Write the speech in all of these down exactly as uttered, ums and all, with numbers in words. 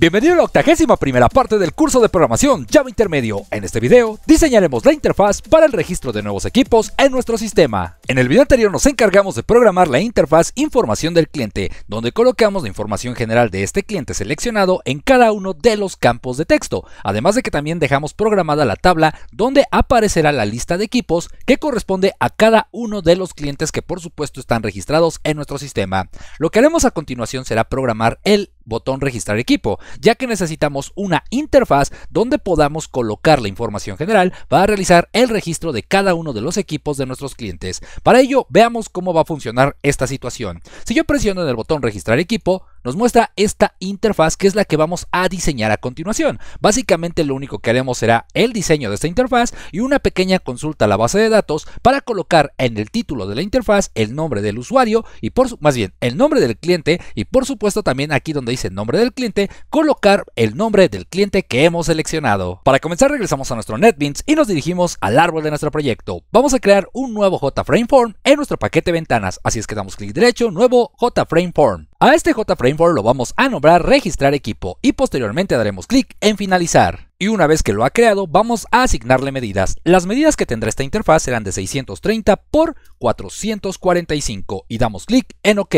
Bienvenido a la octagésima primera parte del curso de programación Java Intermedio. En este video diseñaremos la interfaz para el registro de nuevos equipos en nuestro sistema. En el video anterior nos encargamos de programar la interfaz información del cliente, donde colocamos la información general de este cliente seleccionado en cada uno de los campos de texto, además de que también dejamos programada la tabla donde aparecerá la lista de equipos que corresponde a cada uno de los clientes que por supuesto están registrados en nuestro sistema. Lo que haremos a continuación será programar el botón registrar equipo, ya que necesitamos una interfaz donde podamos colocar la información general para realizar el registro de cada uno de los equipos de nuestros clientes. Para ello, veamos cómo va a funcionar esta situación. Si yo presiono en el botón registrar equipo, nos muestra esta interfaz que es la que vamos a diseñar a continuación. Básicamente lo único que haremos será el diseño de esta interfaz y una pequeña consulta a la base de datos para colocar en el título de la interfaz el nombre del usuario y por su, más bien el nombre del cliente, y por supuesto también aquí donde dice nombre del cliente colocar el nombre del cliente que hemos seleccionado. Para comenzar regresamos a nuestro NetBeans y nos dirigimos al árbol de nuestro proyecto. Vamos a crear un nuevo JFrameForm en nuestro paquete ventanas, así es que damos clic derecho, nuevo JFrameForm. A este JFrameForm lo vamos a nombrar registrar equipo y posteriormente daremos clic en finalizar. Y una vez que lo ha creado, vamos a asignarle medidas. Las medidas que tendrá esta interfaz serán de seiscientos treinta por cuatrocientos cuarenta y cinco y damos clic en OK.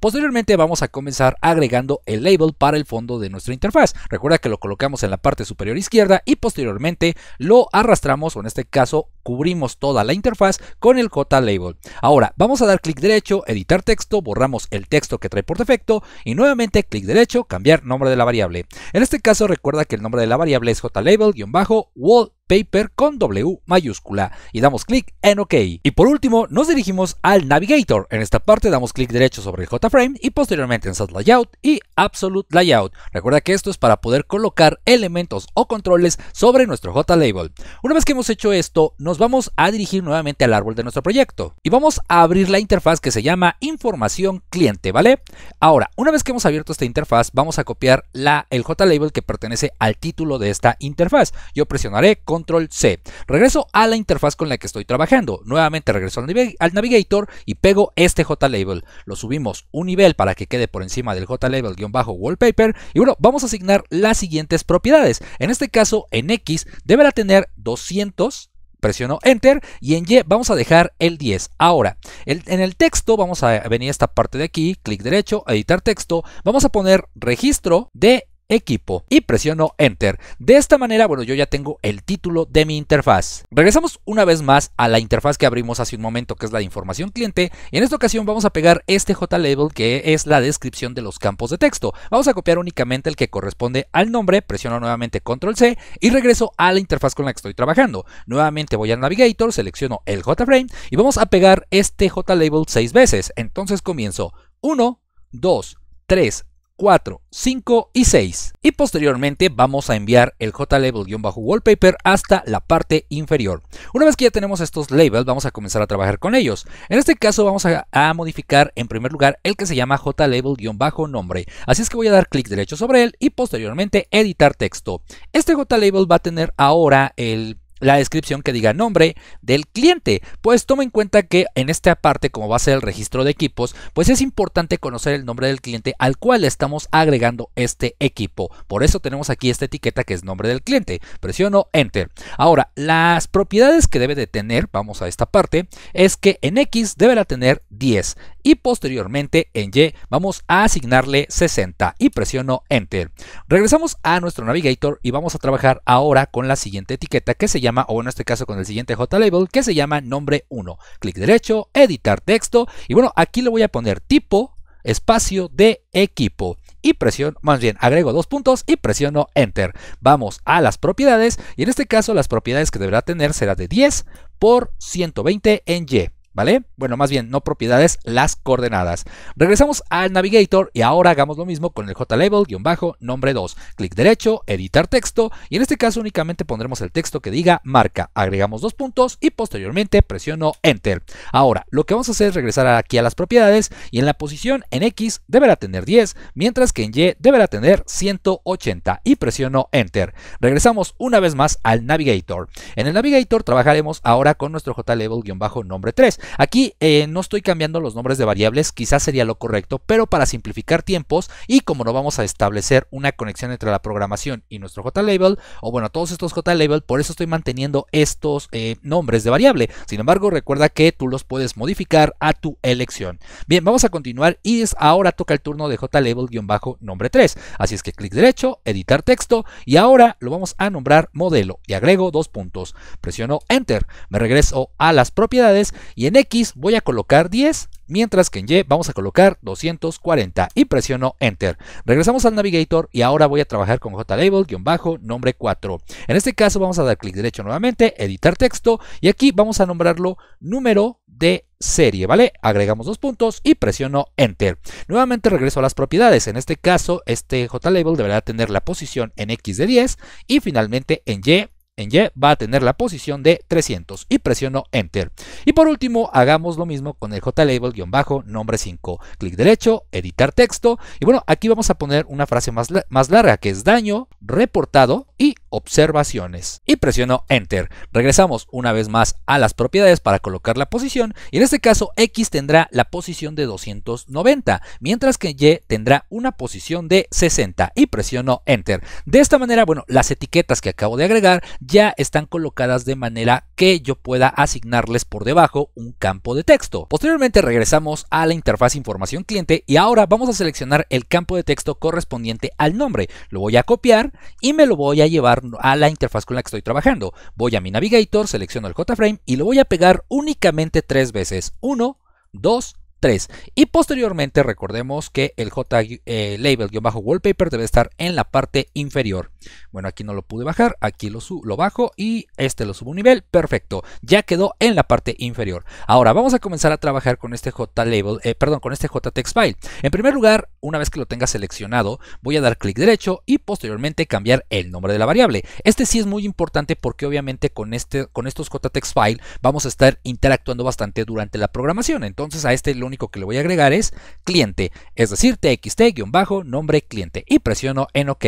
Posteriormente vamos a comenzar agregando el label para el fondo de nuestra interfaz. Recuerda que lo colocamos en la parte superior izquierda y posteriormente lo arrastramos, o en este caso cubrimos toda la interfaz con el J-Label. Ahora vamos a dar clic derecho, editar texto, borramos el texto que trae por defecto y nuevamente clic derecho, cambiar nombre de la variable. En este caso recuerda que el nombre de la variable es jlabel-wallpaper con W mayúscula y damos clic en OK. Y por último nos dirigimos al Navigator. En esta parte damos clic derecho sobre el JFrame y posteriormente en Set Layout y Absolute Layout. Recuerda que esto es para poder colocar elementos o controles sobre nuestro JLabel. Una vez que hemos hecho esto, nos vamos a dirigir nuevamente al árbol de nuestro proyecto y vamos a abrir la interfaz que se llama Información Cliente, ¿vale? Ahora, una vez que hemos abierto esta interfaz, vamos a copiar la, el JLabel que pertenece al título de esta interfaz. Yo presionaré control C. Regreso a la interfaz con la que estoy trabajando. Nuevamente regreso al Navigator y pego este JLabel. Lo subimos un nivel para que quede por encima del JLabel-wallpaper. Y bueno, vamos a asignar las siguientes propiedades. En este caso, en X deberá tener doscientos. Presiono Enter y en Y vamos a dejar el diez. Ahora, el, en el texto vamos a venir a esta parte de aquí. Clic derecho, editar texto. Vamos a poner registro de equipo y presiono Enter. De esta manera, bueno, yo ya tengo el título de mi interfaz. Regresamos una vez más a la interfaz que abrimos hace un momento, que es la de información cliente, y en esta ocasión vamos a pegar este JLabel que es la descripción de los campos de texto. Vamos a copiar únicamente el que corresponde al nombre, presiono nuevamente control C y regreso a la interfaz con la que estoy trabajando. Nuevamente voy al Navigator, selecciono el JFrame y vamos a pegar este JLabel seis veces. Entonces comienzo uno, dos, tres, cuatro, cinco y seis y posteriormente vamos a enviar el JLabel-wallpaper hasta la parte inferior. Una vez que ya tenemos estos labels, vamos a comenzar a trabajar con ellos. En este caso vamos a, a modificar en primer lugar el que se llama JLabel-nombre, así es que voy a dar clic derecho sobre él y posteriormente editar texto. Este JLabel va a tener ahora el la descripción que diga nombre del cliente, pues toma en cuenta que en esta parte, como va a ser el registro de equipos, pues es importante conocer el nombre del cliente al cual estamos agregando este equipo. Por eso tenemos aquí esta etiqueta que es nombre del cliente. Presiono Enter. Ahora, las propiedades que debe de tener, vamos a esta parte, es que en X deberá tener diez y posteriormente en Y vamos a asignarle sesenta y presiono Enter. Regresamos a nuestro Navigator y vamos a trabajar ahora con la siguiente etiqueta que se llama, o en este caso con el siguiente JLabel que se llama nombre uno. Clic derecho, editar texto y bueno, aquí le voy a poner tipo espacio de equipo y presiono, más bien agrego dos puntos y presiono Enter. Vamos a las propiedades y en este caso las propiedades que deberá tener será de diez por ciento veinte en Y, ¿vale? Bueno, más bien, no propiedades, las coordenadas. Regresamos al Navigator y ahora hagamos lo mismo con el JLabel-nombre dos. Clic derecho, editar texto y en este caso únicamente pondremos el texto que diga marca. Agregamos dos puntos y posteriormente presiono Enter. Ahora, lo que vamos a hacer es regresar aquí a las propiedades y en la posición en X deberá tener diez, mientras que en Y deberá tener ciento ochenta y presiono Enter. Regresamos una vez más al Navigator. En el Navigator trabajaremos ahora con nuestro JLabel-nombre tres. Aquí eh, no estoy cambiando los nombres de variables, quizás sería lo correcto, pero para simplificar tiempos y como no vamos a establecer una conexión entre la programación y nuestro JLabel, o bueno, todos estos JLabel, por eso estoy manteniendo estos eh, nombres de variable. Sin embargo, recuerda que tú los puedes modificar a tu elección. Bien, vamos a continuar y es ahora toca el turno de JLabel-nombre tres. Así es que clic derecho, editar texto y ahora lo vamos a nombrar modelo y agrego dos puntos. Presiono Enter, me regreso a las propiedades y en X voy a colocar diez, mientras que en Y vamos a colocar doscientos cuarenta y presiono Enter. Regresamos al Navigator y ahora voy a trabajar con JLabel-nombre cuatro. En este caso vamos a dar clic derecho nuevamente, editar texto y aquí vamos a nombrarlo número de serie, ¿vale? Agregamos dos puntos y presiono Enter. Nuevamente regreso a las propiedades. En este caso, este JLabel deberá tener la posición en X de diez y finalmente en Y. En Y va a tener la posición de trescientos y presiono Enter. Y por último, hagamos lo mismo con el JLabel-nombre cinco. Clic derecho, editar texto y bueno, aquí vamos a poner una frase más, más larga que es daño, reportado y observaciones. Y presiono Enter. Regresamos una vez más a las propiedades para colocar la posición y en este caso X tendrá la posición de doscientos noventa, mientras que Y tendrá una posición de sesenta y presiono Enter. De esta manera, bueno, las etiquetas que acabo de agregar ya están colocadas de manera que yo pueda asignarles por debajo un campo de texto. Posteriormente regresamos a la interfaz información cliente y ahora vamos a seleccionar el campo de texto correspondiente al nombre. Lo voy a copiar y me lo voy a llevar a la interfaz con la que estoy trabajando. Voy a mi Navigator, selecciono el JFrame y lo voy a pegar únicamente tres veces. uno, dos, tres. Y posteriormente recordemos que el JLabel-wallpaper debe estar en la parte inferior. Bueno, aquí no lo pude bajar, aquí lo, lo bajo y este lo subo un nivel, perfecto, ya quedó en la parte inferior. Ahora vamos a comenzar a trabajar con este JLabel, eh, perdón, con este JTextFile. En primer lugar, una vez que lo tenga seleccionado, voy a dar clic derecho y posteriormente cambiar el nombre de la variable. Este sí es muy importante porque obviamente con, este, con estos JTextFile vamos a estar interactuando bastante durante la programación, entonces a este lo único que le voy a agregar es cliente, es decir, txt-nombre cliente y presiono en OK.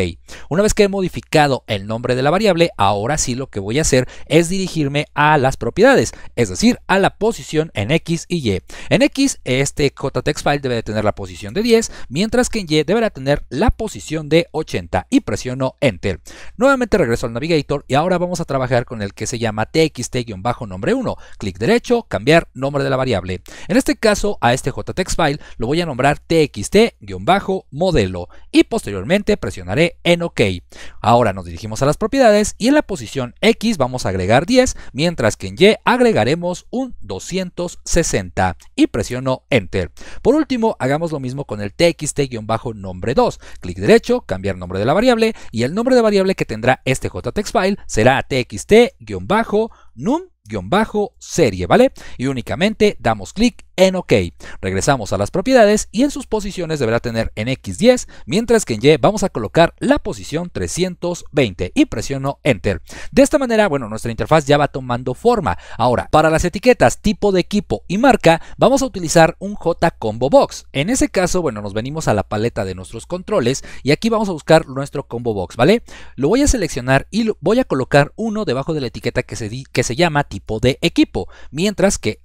Una vez que hemos modificado el nombre de la variable, ahora sí lo que voy a hacer es dirigirme a las propiedades, es decir, a la posición en X y Y. En X, este JTextFile debe de tener la posición de diez, mientras que en Y deberá tener la posición de ochenta y presiono Enter. Nuevamente regreso al Navigator y ahora vamos a trabajar con el que se llama txt-nombre uno. Clic derecho, cambiar nombre de la variable. En este caso, a este JTextFile lo voy a nombrar txt-modelo y posteriormente presionaré en OK. Ahora nos dirigimos a las propiedades y en la posición X vamos a agregar diez, mientras que en Y agregaremos un doscientos sesenta y presiono Enter. Por último, hagamos lo mismo con el txt-nombre dos. Clic derecho, cambiar nombre de la variable y el nombre de variable que tendrá este JTextFile será txt-num-serie, ¿vale? Y únicamente damos clic en OK. Regresamos a las propiedades y en sus posiciones deberá tener en X diez, mientras que en Y vamos a colocar la posición trescientos veinte y presiono Enter. De esta manera, bueno, nuestra interfaz ya va tomando forma. Ahora, para las etiquetas tipo de equipo y marca, vamos a utilizar un JComboBox. En ese caso, bueno, nos venimos a la paleta de nuestros controles y aquí vamos a buscar nuestro ComboBox, ¿vale? Lo voy a seleccionar y voy a colocar uno debajo de la etiqueta que se, di, que se llama tipo de equipo, mientras que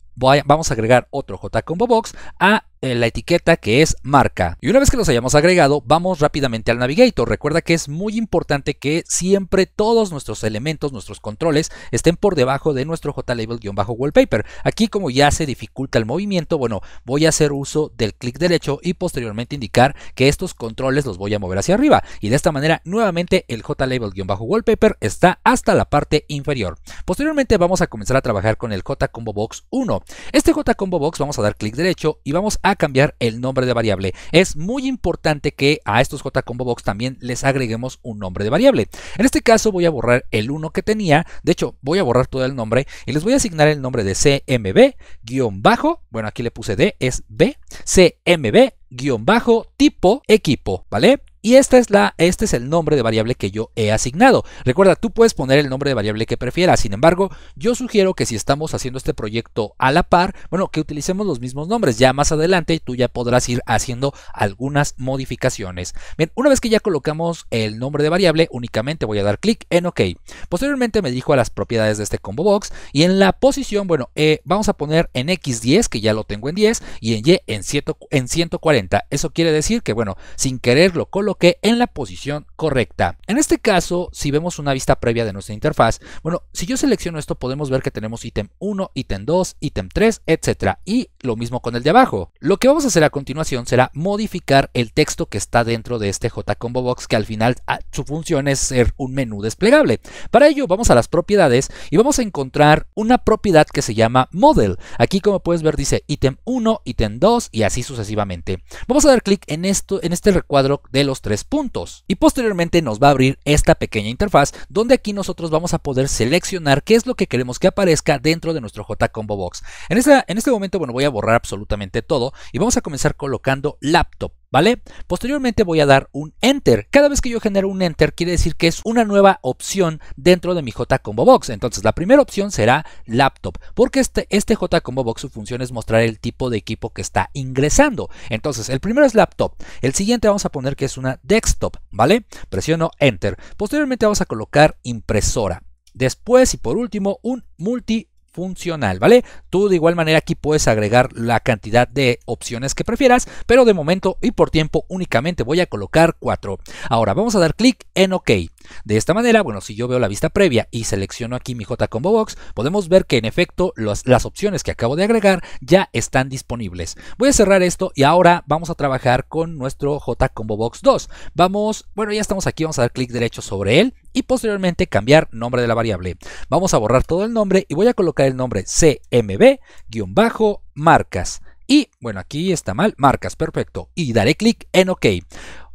vamos a agregar otro JComboBox a la etiqueta que es marca. Y una vez que los hayamos agregado, vamos rápidamente al Navigator. Recuerda que es muy importante que siempre todos nuestros elementos, nuestros controles, estén por debajo de nuestro JLabel-wallpaper. Aquí, como ya se dificulta el movimiento, bueno, voy a hacer uso del clic derecho y posteriormente indicar que estos controles los voy a mover hacia arriba. Y de esta manera, nuevamente, el JLabel-wallpaper está hasta la parte inferior. Posteriormente, vamos a comenzar a trabajar con el JComboBox uno. Este JComboBox vamos a dar clic derecho y vamos a a cambiar el nombre de variable. Es muy importante que a estos JComboBox también les agreguemos un nombre de variable. En este caso voy a borrar el uno que tenía, de hecho voy a borrar todo el nombre y les voy a asignar el nombre de cmb-bajo, bueno aquí le puse D, es B, cmb-tipo equipo, ¿vale? Y esta es la, este es el nombre de variable que yo he asignado. Recuerda, tú puedes poner el nombre de variable que prefieras. Sin embargo, yo sugiero que si estamos haciendo este proyecto a la par, bueno, que utilicemos los mismos nombres. Ya más adelante tú ya podrás ir haciendo algunas modificaciones. Bien, una vez que ya colocamos el nombre de variable, únicamente voy a dar clic en OK. Posteriormente me dirijo a las propiedades de este combo box y en la posición, bueno, eh, vamos a poner en X diez, que ya lo tengo en diez, y en Y en, ciento cuarenta. Eso quiere decir que, bueno, sin querer lo coloqué en la posición correcta. En este caso, si vemos una vista previa de nuestra interfaz, bueno, si yo selecciono esto, podemos ver que tenemos ítem uno, ítem dos, ítem tres, etcétera. Y lo mismo con el de abajo. Lo que vamos a hacer a continuación será modificar el texto que está dentro de este JCombo Box, que al final su función es ser un menú desplegable. Para ello, vamos a las propiedades y vamos a encontrar una propiedad que se llama Model. Aquí, como puedes ver, dice ítem uno, ítem dos y así sucesivamente. Vamos a dar clic en esto, en este recuadro de los tres puntos, y posteriormente nos va a abrir esta pequeña interfaz donde aquí nosotros vamos a poder seleccionar qué es lo que queremos que aparezca dentro de nuestro JCombo Box. En, esta, en este momento, bueno, voy a borrar absolutamente todo y vamos a comenzar colocando laptop. ¿Vale? Posteriormente voy a dar un Enter. Cada vez que yo genero un Enter quiere decir que es una nueva opción dentro de mi JCombo Box. Entonces la primera opción será Laptop, porque este, este JCombo Box su función es mostrar el tipo de equipo que está ingresando. Entonces el primero es Laptop, el siguiente vamos a poner que es una Desktop, ¿vale? Presiono Enter. Posteriormente vamos a colocar Impresora. Después y por último un Multi funcional, ¿vale? Tú de igual manera aquí puedes agregar la cantidad de opciones que prefieras, pero de momento y por tiempo únicamente voy a colocar cuatro. Ahora vamos a dar clic en OK. De esta manera, bueno, si yo veo la vista previa y selecciono aquí mi JCombo Box, podemos ver que en efecto los, las opciones que acabo de agregar ya están disponibles. Voy a cerrar esto y ahora vamos a trabajar con nuestro JCombo Box dos. Vamos, bueno, ya estamos aquí, vamos a dar clic derecho sobre él y posteriormente cambiar nombre de la variable. Vamos a borrar todo el nombre y voy a colocar el nombre C M B-marcas. Y bueno, aquí está mal, marcas, perfecto. Y daré clic en OK.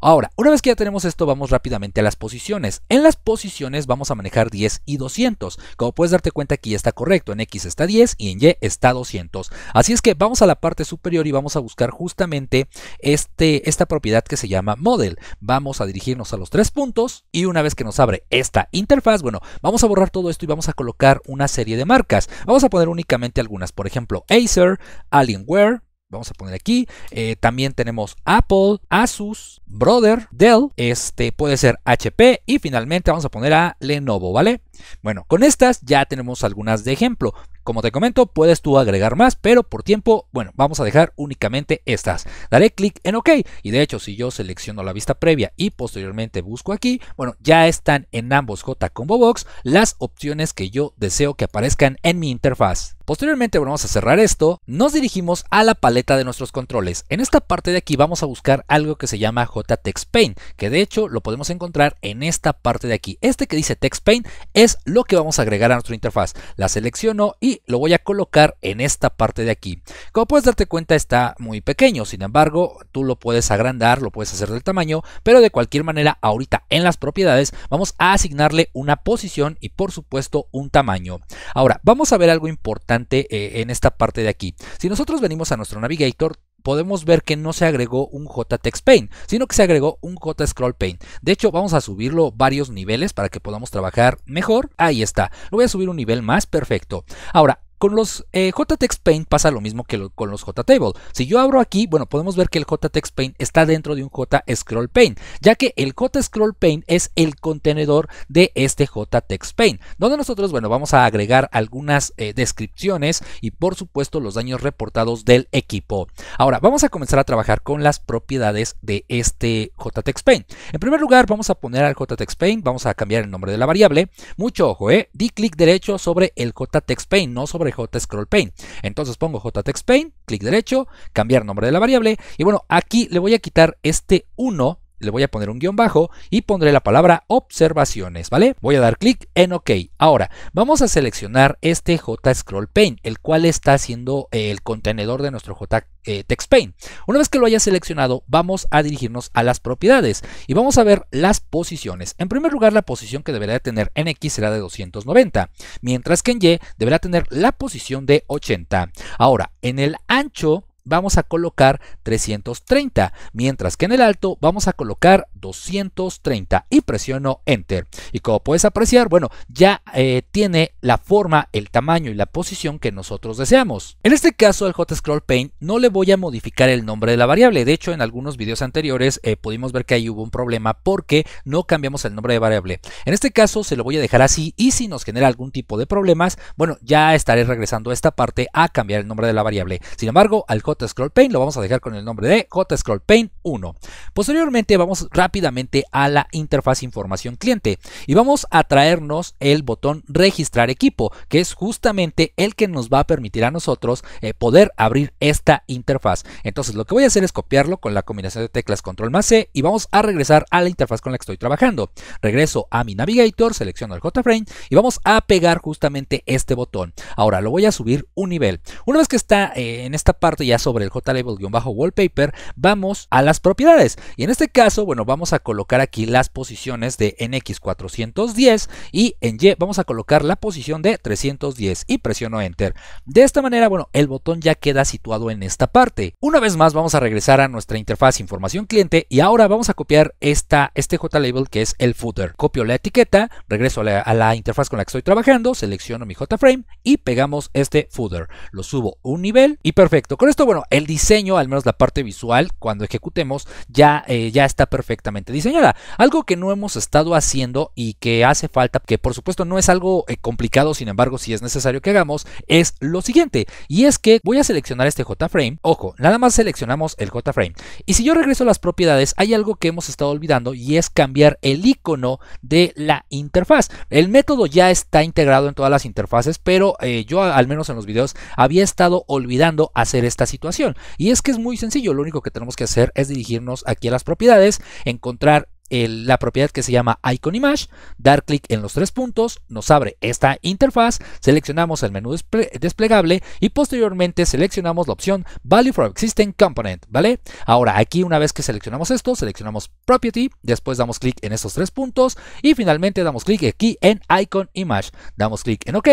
Ahora, una vez que ya tenemos esto, vamos rápidamente a las posiciones. En las posiciones vamos a manejar diez y doscientos. Como puedes darte cuenta, aquí está correcto. En X está diez y en Y está doscientos. Así es que vamos a la parte superior y vamos a buscar justamente este, esta propiedad que se llama Model. Vamos a dirigirnos a los tres puntos y una vez que nos abre esta interfaz, bueno, vamos a borrar todo esto y vamos a colocar una serie de marcas. Vamos a poner únicamente algunas, por ejemplo, Acer, Alienware. Vamos a poner aquí, eh, también tenemos Apple, Asus, Brother, Dell, este puede ser H P y finalmente vamos a poner a Lenovo, ¿vale? Bueno, con estas ya tenemos algunas de ejemplo. Como te comento, puedes tú agregar más, pero por tiempo, bueno, vamos a dejar únicamente estas. Daré clic en OK y de hecho si yo selecciono la vista previa y posteriormente busco aquí, bueno, ya están en ambos JCombo Box las opciones que yo deseo que aparezcan en mi interfaz. Posteriormente, bueno, vamos a cerrar esto, nos dirigimos a la paleta de nuestros controles. En esta parte de aquí vamos a buscar algo que se llama JTextPane, que de hecho lo podemos encontrar en esta parte de aquí. Este que dice TextPane es lo que vamos a agregar a nuestra interfaz. La selecciono y lo voy a colocar en esta parte de aquí. Como puedes darte cuenta, está muy pequeño, sin embargo tú lo puedes agrandar, lo puedes hacer del tamaño, pero de cualquier manera ahorita en las propiedades vamos a asignarle una posición y por supuesto un tamaño. Ahora vamos a ver algo importante eh, en esta parte de aquí. Si nosotros venimos a nuestro navigator, podemos ver que no se agregó un JTextPane, sino que se agregó un JScrollPane. De hecho, vamos a subirlo varios niveles para que podamos trabajar mejor. Ahí está. Lo voy a subir un nivel más, perfecto. Ahora, con los eh, JTextPane pasa lo mismo que lo, con los JTable. Si yo abro aquí, bueno, podemos ver que el JTextPane está dentro de un JScrollPane, ya que el JScrollPane es el contenedor de este JTextPane, donde nosotros, bueno, vamos a agregar algunas eh, descripciones y por supuesto los daños reportados del equipo. Ahora, vamos a comenzar a trabajar con las propiedades de este JTextPane. En primer lugar, vamos a poner al JTextPane, vamos a cambiar el nombre de la variable. Mucho ojo, eh. Di clic derecho sobre el JTextPane, no sobre JScrollPane. Entonces pongo JTextPane, clic derecho, cambiar nombre de la variable y bueno, aquí le voy a quitar este uno, le voy a poner un guión bajo y pondré la palabra observaciones, ¿vale? Voy a dar clic en OK. Ahora, vamos a seleccionar este JScrollPane, el cual está haciendo el contenedor de nuestro JTextPane. Una vez que lo haya seleccionado, vamos a dirigirnos a las propiedades y vamos a ver las posiciones. En primer lugar, la posición que deberá tener en X será de doscientos noventa, mientras que en Y deberá tener la posición de ochenta. Ahora, en el ancho vamos a colocar trescientos treinta, mientras que en el alto vamos a colocar doscientos treinta y presiono Enter. Y como puedes apreciar, bueno, ya eh, tiene la forma, el tamaño y la posición que nosotros deseamos. En este caso, el JScrollPane no le voy a modificar el nombre de la variable. De hecho, en algunos videos anteriores eh, pudimos ver que ahí hubo un problema porque no cambiamos el nombre de variable. En este caso, se lo voy a dejar así y si nos genera algún tipo de problemas, bueno, ya estaré regresando a esta parte a cambiar el nombre de la variable. Sin embargo, al JScrollPane lo vamos a dejar con el nombre de JScrollPane uno. Posteriormente vamos rápidamente a la interfaz información cliente y vamos a traernos el botón registrar equipo, que es justamente el que nos va a permitir a nosotros eh, poder abrir esta interfaz. Entonces lo que voy a hacer es copiarlo con la combinación de teclas control más C y vamos a regresar a la interfaz con la que estoy trabajando. Regreso a mi navigator, selecciono el JFrame y vamos a pegar justamente este botón. Ahora lo voy a subir un nivel. Una vez que está eh, en esta parte ya sobre el jlabel-wallpaper, vamos a las propiedades y en este caso, bueno, vamos a colocar aquí las posiciones de ene equis cuatrocientos diez y en Y vamos a colocar la posición de trescientos diez y presiono Enter. De esta manera, bueno, el botón ya queda situado en esta parte. Una vez más vamos a regresar a nuestra interfaz información cliente y ahora vamos a copiar esta, este jlabel que es el footer. Copio la etiqueta, regreso a la, a la interfaz con la que estoy trabajando, selecciono mi jframe y pegamos este footer. Lo subo un nivel y perfecto. Con esto, bueno, el diseño, al menos la parte visual, cuando ejecutemos ya, eh, ya está perfectamente diseñada. Algo que no hemos estado haciendo y que hace falta, que por supuesto no es algo eh, complicado, sin embargo si es necesario que hagamos, es lo siguiente. Y es que voy a seleccionar este JFrame. Ojo, nada más seleccionamos el JFrame. Y si yo regreso a las propiedades, hay algo que hemos estado olvidando y es cambiar el icono de la interfaz. El método ya está integrado en todas las interfaces, pero eh, yo al menos en los videos había estado olvidando hacer esta situación. Y es que es muy sencillo, lo único que tenemos que hacer es dirigirnos aquí a las propiedades, encontrar el, la propiedad que se llama IconImage, dar clic en los tres puntos, nos abre esta interfaz, seleccionamos el menú desple desplegable y posteriormente seleccionamos la opción Value for Existing Component, ¿vale? Ahora aquí, una vez que seleccionamos esto, seleccionamos Property, después damos clic en estos tres puntos y finalmente damos clic aquí en IconImage, damos clic en OK,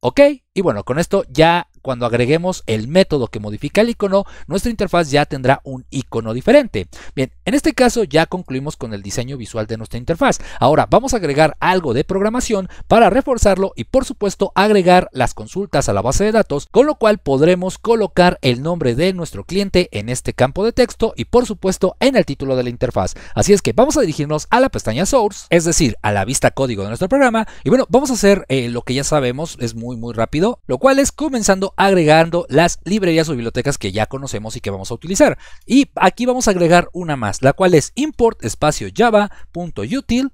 OK y bueno, con esto ya... Cuando agreguemos el método que modifica el icono, nuestra interfaz ya tendrá un icono diferente. Bien, en este caso ya concluimos con el diseño visual de nuestra interfaz. Ahora vamos a agregar algo de programación para reforzarlo y por supuesto agregar las consultas a la base de datos, con lo cual podremos colocar el nombre de nuestro cliente en este campo de texto y por supuesto en el título de la interfaz. Así es que vamos a dirigirnos a la pestaña Source, es decir, a la vista código de nuestro programa y bueno, vamos a hacer eh, lo que ya sabemos, es muy muy rápido, lo cual es comenzando agregando las librerías o bibliotecas que ya conocemos y que vamos a utilizar. Y aquí vamos a agregar una más, la cual es import espacio java.util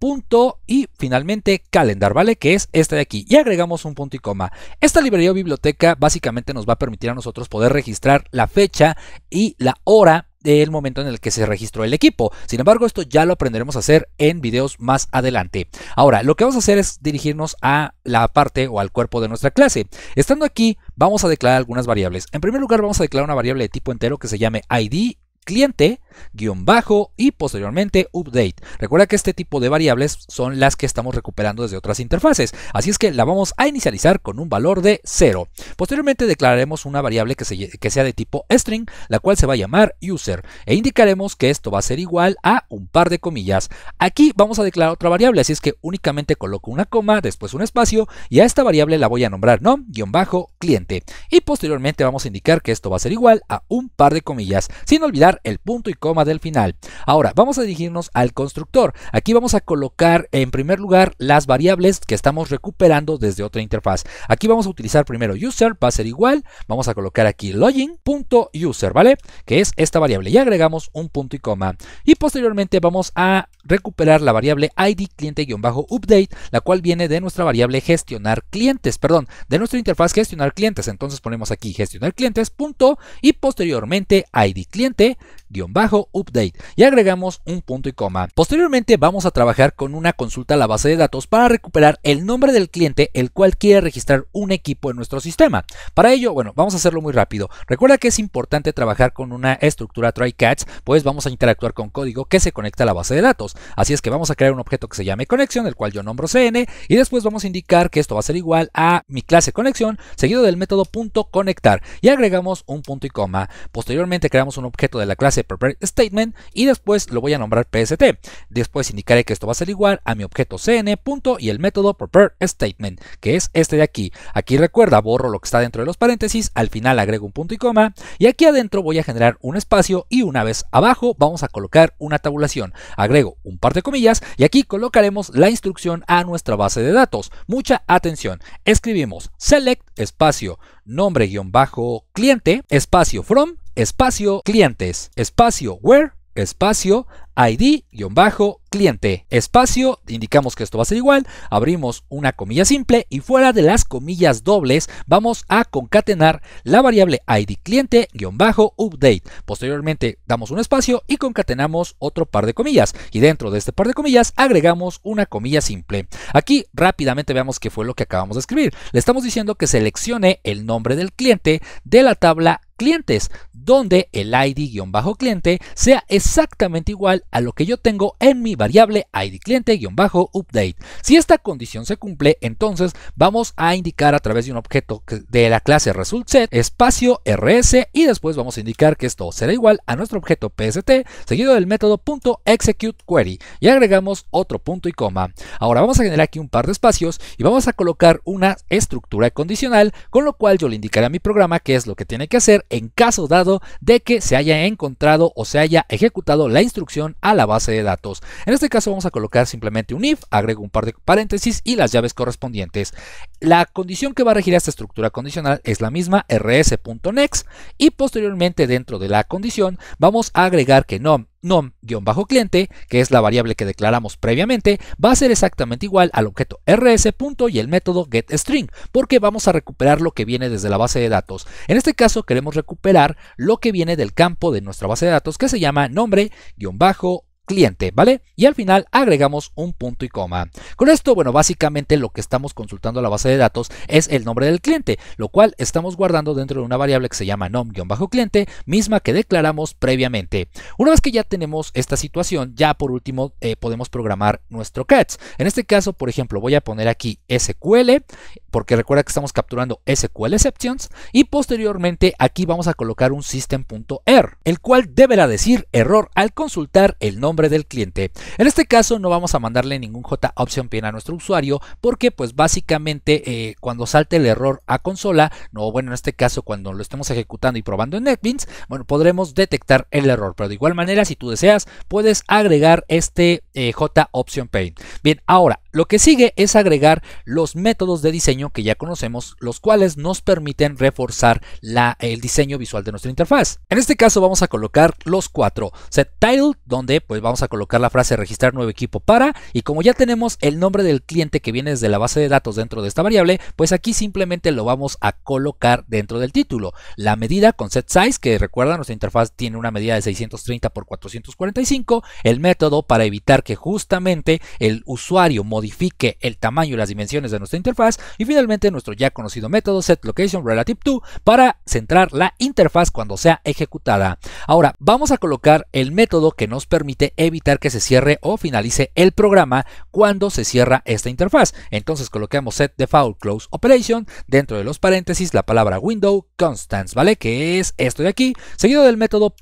punto y finalmente calendar, ¿vale? Que es este de aquí. Y agregamos un punto y coma. Esta librería o biblioteca básicamente nos va a permitir a nosotros poder registrar la fecha y la hora del momento en el que se registró el equipo. Sin embargo, esto ya lo aprenderemos a hacer en videos más adelante. Ahora, lo que vamos a hacer es dirigirnos a la parte o al cuerpo de nuestra clase. Estando aquí, vamos a declarar algunas variables. En primer lugar, vamos a declarar una variable de tipo entero que se llame I D cliente, guión bajo y posteriormente update. Recuerda que este tipo de variables son las que estamos recuperando desde otras interfaces, así es que la vamos a inicializar con un valor de cero. Posteriormente declararemos una variable que, se, que sea de tipo string, la cual se va a llamar user e indicaremos que esto va a ser igual a un par de comillas. Aquí vamos a declarar otra variable, así es que únicamente coloco una coma, después un espacio y a esta variable la voy a nombrar nom guión bajo cliente y posteriormente vamos a indicar que esto va a ser igual a un par de comillas, sin olvidar el punto y coma del final. Ahora vamos a dirigirnos al constructor. Aquí vamos a colocar en primer lugar las variables que estamos recuperando desde otra interfaz. Aquí vamos a utilizar primero user, va a ser igual, vamos a colocar aquí login.user, ¿vale? Que es esta variable. Y agregamos un punto y coma. Y posteriormente vamos a recuperar la variable I D cliente-update, la cual viene de nuestra variable gestionar clientes, perdón, de nuestra interfaz gestionar clientes. Entonces ponemos aquí gestionar clientes punto y posteriormente I D cliente guión bajo update y agregamos un punto y coma. Posteriormente vamos a trabajar con una consulta a la base de datos para recuperar el nombre del cliente el cual quiere registrar un equipo en nuestro sistema. Para ello, bueno, vamos a hacerlo muy rápido. Recuerda que es importante trabajar con una estructura try-catch, pues vamos a interactuar con código que se conecta a la base de datos. Así es que vamos a crear un objeto que se llame conexión, el cual yo nombro C N, y después vamos a indicar que esto va a ser igual a mi clase conexión, seguido del método .conectar, y agregamos un punto y coma. Posteriormente creamos un objeto de la clase PreparedStatement y después lo voy a nombrar P S T. Después indicaré que esto va a ser igual a mi objeto C N punto y el método PreparedStatement, que es este de aquí. Aquí recuerda, borro lo que está dentro de los paréntesis, al final agrego un punto y coma, y aquí adentro voy a generar un espacio y una vez abajo vamos a colocar una tabulación. Agrego un par de comillas y aquí colocaremos la instrucción a nuestra base de datos. Mucha atención. Escribimos select espacio nombre guión bajo cliente espacio from espacio clientes espacio where espacio I D guión bajo cliente espacio, indicamos que esto va a ser igual, abrimos una comilla simple y fuera de las comillas dobles vamos a concatenar la variable I D cliente guión bajo update. Posteriormente damos un espacio y concatenamos otro par de comillas y dentro de este par de comillas agregamos una comilla simple. Aquí rápidamente veamos qué fue lo que acabamos de escribir. Le estamos diciendo que seleccione el nombre del cliente de la tabla clientes, donde el I D-cliente sea exactamente igual a lo que yo tengo en mi variable I D cliente-update. Si esta condición se cumple, entonces vamos a indicar a través de un objeto de la clase resultSet espacio rs y después vamos a indicar que esto será igual a nuestro objeto pst seguido del método .executeQuery y agregamos otro punto y coma. Ahora vamos a generar aquí un par de espacios y vamos a colocar una estructura condicional, con lo cual yo le indicaré a mi programa qué es lo que tiene que hacer en caso dado de que se haya encontrado o se haya ejecutado la instrucción a la base de datos. En este caso vamos a colocar simplemente un if, agrego un par de paréntesis y las llaves correspondientes. La condición que va a regir a esta estructura condicional es la misma rs.next y posteriormente dentro de la condición vamos a agregar que nom nom-cliente, que es la variable que declaramos previamente, va a ser exactamente igual al objeto rs. y el método getString, porque vamos a recuperar lo que viene desde la base de datos. En este caso queremos recuperar lo que viene del campo de nuestra base de datos que se llama nombre-cliente. cliente, ¿vale? Y al final agregamos un punto y coma. Con esto, bueno, básicamente lo que estamos consultando a la base de datos es el nombre del cliente, lo cual estamos guardando dentro de una variable que se llama nom-cliente, misma que declaramos previamente. Una vez que ya tenemos esta situación, ya por último eh, podemos programar nuestro catch. En este caso, por ejemplo, voy a poner aquí S Q L, porque recuerda que estamos capturando SQLExceptions, y posteriormente aquí vamos a colocar un system.err, el cual deberá decir error al consultar el nombre del cliente. En este caso no vamos a mandarle ningún JOptionPane a nuestro usuario, porque pues básicamente eh, cuando salte el error a consola, no bueno en este caso cuando lo estemos ejecutando y probando en NetBeans, bueno, podremos detectar el error, pero de igual manera si tú deseas puedes agregar este eh, JOptionPane. Bien, ahora lo que sigue es agregar los métodos de diseño que ya conocemos, los cuales nos permiten reforzar la, el diseño visual de nuestra interfaz. En este caso vamos a colocar los cuatro. setTitle, donde pues vamos a colocar la frase registrar nuevo equipo para, y como ya tenemos el nombre del cliente que viene desde la base de datos dentro de esta variable, pues aquí simplemente lo vamos a colocar dentro del título. La medida con setSize, que recuerda nuestra interfaz tiene una medida de seiscientos treinta por cuatrocientos cuarenta y cinco, el método para evitar que justamente el usuario modifique el tamaño y las dimensiones de nuestra interfaz, y finalmente nuestro ya conocido método setLocationRelativeTo para centrar la interfaz cuando sea ejecutada. Ahora vamos a colocar el método que nos permite evitar que se cierre o finalice el programa cuando se cierra esta interfaz. Entonces colocamos setDefaultCloseOperation, dentro de los paréntesis la palabra window constants, ¿vale? Que es esto de aquí, seguido del método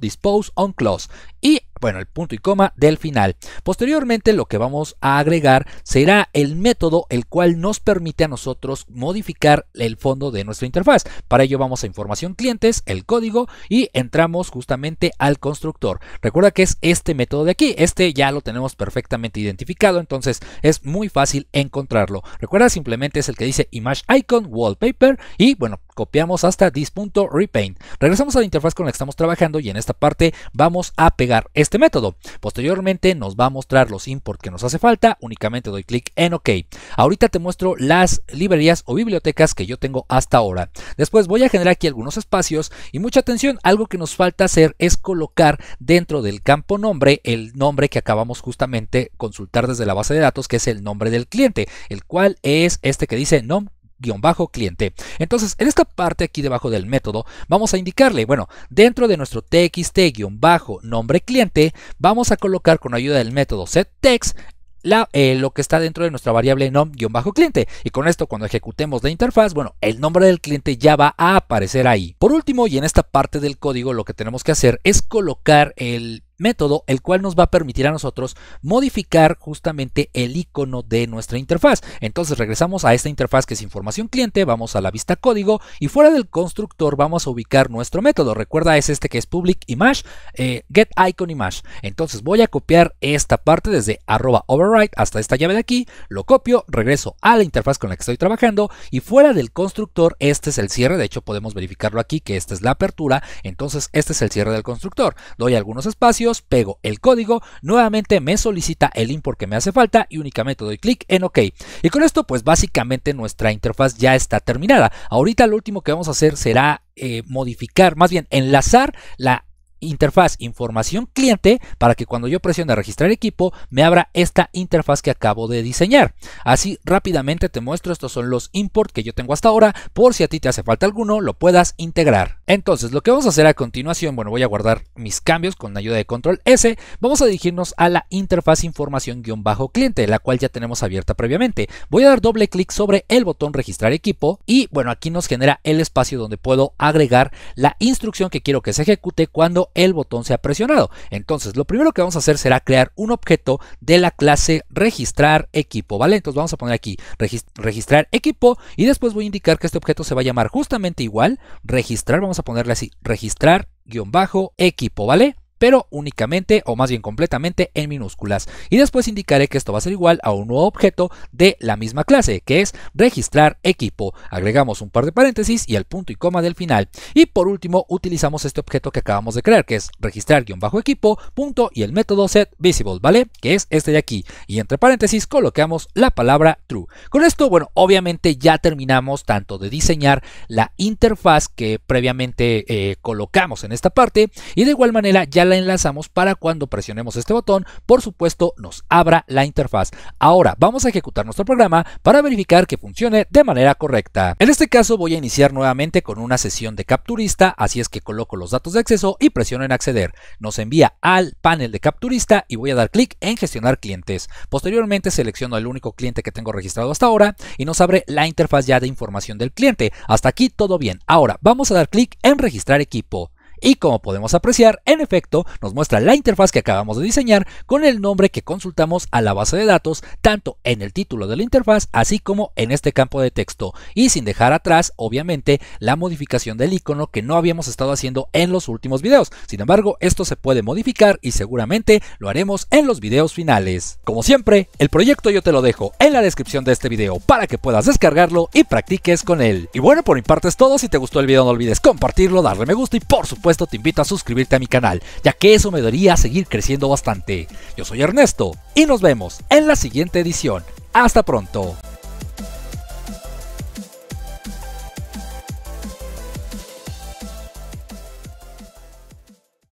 .disposeOnClose y bueno, el punto y coma del final. Posteriormente lo que vamos a agregar será el método el cual nos permite a nosotros modificar el fondo de nuestra interfaz. Para ello vamos a información clientes, el código, y entramos justamente al constructor. Recuerda que es este método de aquí, este ya lo tenemos perfectamente identificado, entonces es muy fácil encontrarlo. Recuerda, simplemente es el que dice ImageIconWallpaper y bueno, copiamos hasta this.repaint. Regresamos a la interfaz con la que estamos trabajando y en esta parte vamos a pegar este método. Posteriormente nos va a mostrar los import que nos hace falta, únicamente doy clic en OK. Ahorita te muestro las librerías o bibliotecas que yo tengo hasta ahora. Después voy a generar aquí algunos espacios y mucha atención, algo que nos falta hacer es colocar dentro del campo nombre el nombre que acabamos justamente de consultar desde la base de datos, que es el nombre del cliente, el cual es este que dice nom guión bajo cliente. Entonces en esta parte aquí debajo del método vamos a indicarle, bueno, dentro de nuestro txt guión bajo nombre cliente vamos a colocar con ayuda del método setText La, eh, lo que está dentro de nuestra variable nom-cliente, y con esto cuando ejecutemos la interfaz, bueno, el nombre del cliente ya va a aparecer ahí. Por último, y en esta parte del código lo que tenemos que hacer es colocar el método, el cual nos va a permitir a nosotros modificar justamente el icono de nuestra interfaz. Entonces regresamos a esta interfaz que es información cliente, vamos a la vista código y fuera del constructor vamos a ubicar nuestro método. Recuerda, es este que es public image, eh, get icon image. Entonces voy a copiar esta parte desde arroba override hasta esta llave de aquí, lo copio, regreso a la interfaz con la que estoy trabajando y fuera del constructor este es el cierre. De hecho podemos verificarlo aquí que esta es la apertura, entonces este es el cierre del constructor. Doy algunos espacios, pego el código, nuevamente me solicita el import que me hace falta y únicamente doy clic en OK. Y con esto pues básicamente nuestra interfaz ya está terminada. Ahorita lo último que vamos a hacer será eh, modificar, más bien enlazar la interfaz información cliente para que cuando yo presione registrar equipo me abra esta interfaz que acabo de diseñar. Así rápidamente te muestro, estos son los import que yo tengo hasta ahora, por si a ti te hace falta alguno lo puedas integrar. Entonces lo que vamos a hacer a continuación, bueno, voy a guardar mis cambios con ayuda de control S, vamos a dirigirnos a la interfaz información guión bajo cliente, la cual ya tenemos abierta previamente. Voy a dar doble clic sobre el botón registrar equipo y bueno, aquí nos genera el espacio donde puedo agregar la instrucción que quiero que se ejecute cuando el botón se ha presionado. Entonces lo primero que vamos a hacer será crear un objeto de la clase registrar equipo, ¿vale? Entonces vamos a poner aquí registrar equipo y después voy a indicar que este objeto se va a llamar justamente igual, registrar, vamos a ponerle así, registrar guión bajo equipo, ¿vale? Pero únicamente o más bien completamente en minúsculas. Y después indicaré que esto va a ser igual a un nuevo objeto de la misma clase, que es registrar equipo. Agregamos un par de paréntesis y el punto y coma del final. Y por último utilizamos este objeto que acabamos de crear, que es registrar-equipo, punto y el método setVisible, ¿vale? Que es este de aquí. Y entre paréntesis colocamos la palabra true. Con esto, bueno, obviamente ya terminamos tanto de diseñar la interfaz que previamente eh, colocamos en esta parte y de igual manera ya la enlazamos para cuando presionemos este botón, por supuesto, nos abra la interfaz. Ahora vamos a ejecutar nuestro programa para verificar que funcione de manera correcta. En este caso voy a iniciar nuevamente con una sesión de capturista, así es que coloco los datos de acceso y presiono en acceder. Nos envía al panel de capturista y voy a dar clic en gestionar clientes. Posteriormente selecciono el único cliente que tengo registrado hasta ahora y nos abre la interfaz ya de información del cliente. Hasta aquí todo bien. Ahora vamos a dar clic en registrar equipo. Y como podemos apreciar, en efecto, nos muestra la interfaz que acabamos de diseñar con el nombre que consultamos a la base de datos, tanto en el título de la interfaz, así como en este campo de texto. Y sin dejar atrás, obviamente, la modificación del icono que no habíamos estado haciendo en los últimos videos. Sin embargo, esto se puede modificar y seguramente lo haremos en los videos finales. Como siempre, el proyecto yo te lo dejo en la descripción de este video para que puedas descargarlo y practiques con él. Y bueno, por mi parte es todo. Si te gustó el video no olvides compartirlo, darle me gusta y por supuesto, esto te invito a suscribirte a mi canal, ya que eso me daría a seguir creciendo bastante. Yo soy Ernesto y nos vemos en la siguiente edición. Hasta pronto.